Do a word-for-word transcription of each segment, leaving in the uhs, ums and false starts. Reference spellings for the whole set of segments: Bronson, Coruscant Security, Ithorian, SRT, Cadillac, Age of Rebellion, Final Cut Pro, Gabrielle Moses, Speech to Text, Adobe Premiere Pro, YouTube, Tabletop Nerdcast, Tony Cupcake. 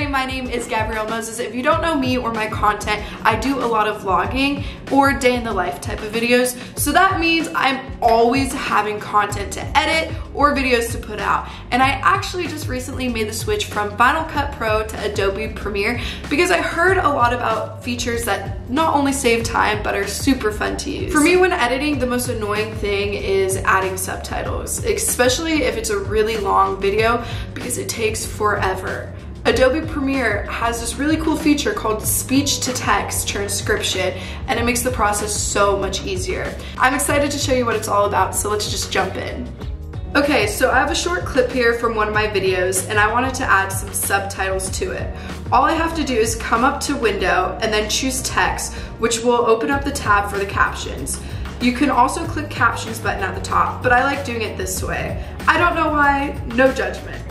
everybody, my name is Gabrielle Moses. If you don't know me or my content, I do a lot of vlogging or day in the life type of videos. So that means I'm always having content to edit or videos to put out. And I actually just recently made the switch from Final Cut Pro to Adobe Premiere because I heard a lot about features that not only save time but are super fun to use. For me, when editing, the most annoying thing is adding subtitles, especially if it's a really long video because it takes forever. Adobe Premiere has this really cool feature called speech-to-text transcription, and it makes the process so much easier. I'm excited to show you what it's all about, so let's just jump in. Okay, so I have a short clip here from one of my videos, and I wanted to add some subtitles to it. All I have to do is come up to Window and then choose Text, which will open up the tab for the captions. You can also click Captions button at the top, but I like doing it this way. I don't know why, no judgment.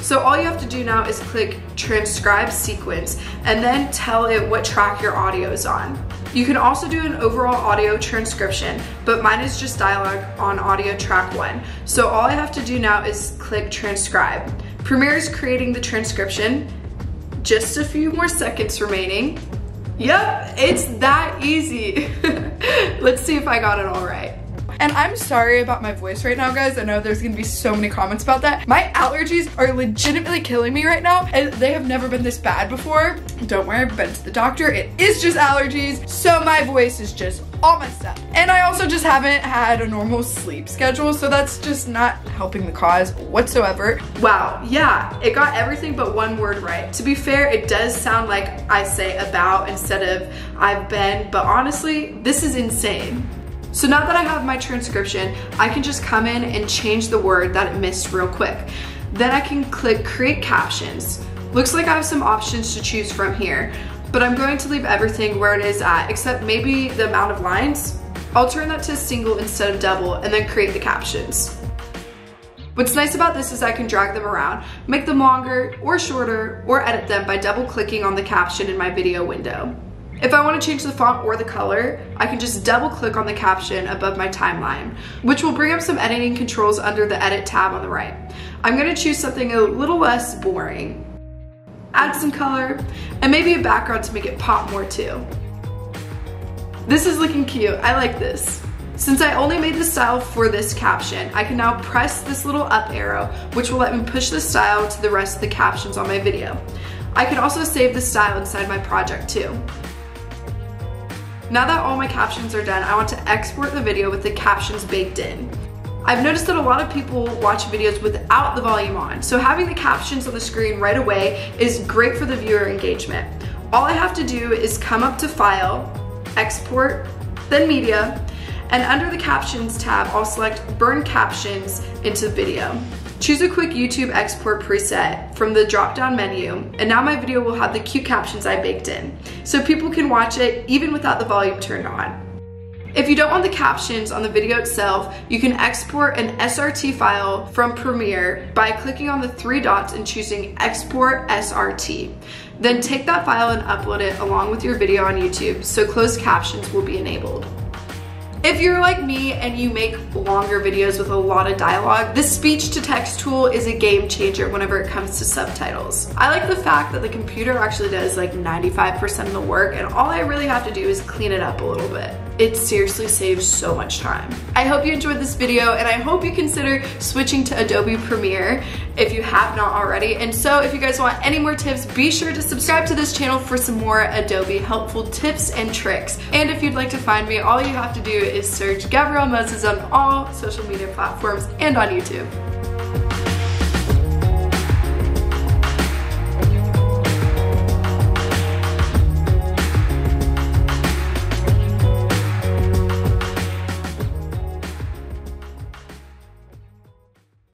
So all you have to do now is click Transcribe Sequence and then tell it what track your audio is on. You can also do an overall audio transcription, but mine is just dialogue on audio track one. So all I have to do now is click Transcribe. Premiere is creating the transcription. Just a few more seconds remaining. Yep, it's that easy. Let's see if I got it all right. And I'm sorry about my voice right now, guys. I know there's gonna be so many comments about that. My allergies are legitimately killing me right now, and they have never been this bad before. Don't worry, I've been to the doctor. It is just allergies, so my voice is just all messed up. And I also just haven't had a normal sleep schedule, so that's just not helping the cause whatsoever. Wow, yeah, it got everything but one word right. To be fair, it does sound like I say about instead of I've been, but honestly, this is insane. So now that I have my transcription, I can just come in and change the word that it missed real quick. Then I can click Create Captions. Looks like I have some options to choose from here, but I'm going to leave everything where it is at, except maybe the amount of lines. I'll turn that to single instead of double and then create the captions. What's nice about this is I can drag them around, make them longer or shorter, or edit them by double clicking on the caption in my video window. If I want to change the font or the color, I can just double click on the caption above my timeline, which will bring up some editing controls under the Edit tab on the right. I'm going to choose something a little less boring, add some color, and maybe a background to make it pop more too. This is looking cute, I like this. Since I only made the style for this caption, I can now press this little up arrow, which will let me push the style to the rest of the captions on my video. I can also save the style inside my project too. Now that all my captions are done, I want to export the video with the captions baked in. I've noticed that a lot of people watch videos without the volume on, so having the captions on the screen right away is great for the viewer engagement. All I have to do is come up to File, Export, then Media, and under the Captions tab, I'll select Burn Captions into Video. Choose a quick YouTube export preset from the drop-down menu, and now my video will have the cute captions I baked in, so people can watch it even without the volume turned on. If you don't want the captions on the video itself, you can export an S R T file from Premiere by clicking on the three dots and choosing Export S R T. Then take that file and upload it along with your video on YouTube, so closed captions will be enabled. If you're like me and you make longer videos with a lot of dialogue, this speech-to-text tool is a game changer whenever it comes to subtitles. I like the fact that the computer actually does like ninety-five percent of the work, and all I really have to do is clean it up a little bit. It seriously saves so much time. I hope you enjoyed this video, and I hope you consider switching to Adobe Premiere if you have not already. And so if you guys want any more tips, be sure to subscribe to this channel for some more Adobe helpful tips and tricks. And if you'd like to find me, all you have to do is search Gabrielle Moses on all social media platforms and on YouTube.